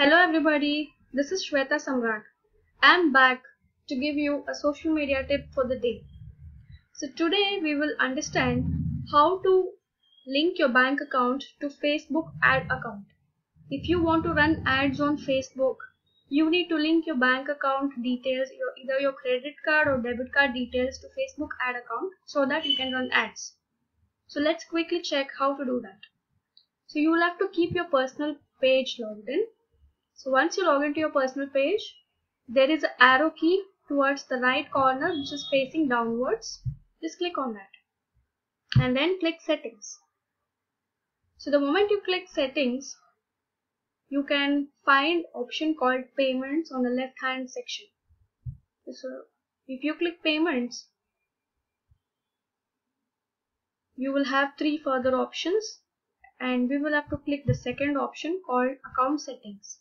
Hello everybody, this is Shweta Samrat. I am back to give you a social media tip for the day. So today we will understand how to link your bank account to Facebook ad account. If you want to run ads on Facebook, you need to link your bank account details, either your credit card or debit card details to Facebook ad account so that you can run ads. So let's quickly check how to do that. So you will have to keep your personal page logged in. So once you log into your personal page, there is an arrow key towards the right corner which is facing downwards. Just click on that and then click settings. So the moment you click settings, you can find option called payments on the left hand section. So if you click payments, you will have three further options and we will have to click the second option called account settings.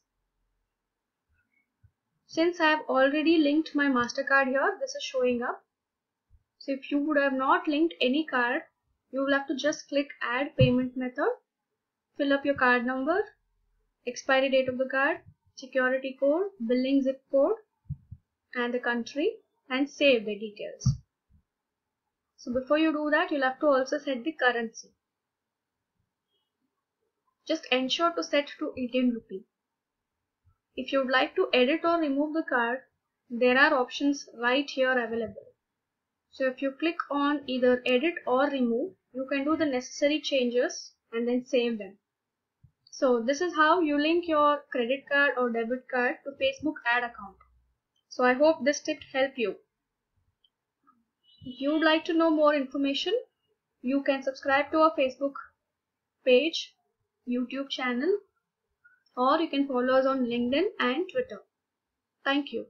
Since I have already linked my MasterCard here, this is showing up. So if you would have not linked any card, you will have to just click add payment method, fill up your card number, expiry date of the card, security code, billing zip code and the country, and save the details. So before you do that, you'll have to also set the currency. Just ensure to set to Indian rupee. If you would like to edit or remove the card, there are options right here available. So if you click on either edit or remove, you can do the necessary changes and then save them. So this is how you link your credit card or debit card to Facebook ad account. So I hope this tip helped you. If you would like to know more information, you can subscribe to our Facebook page, YouTube channel, or you can follow us on LinkedIn and Twitter. Thank you.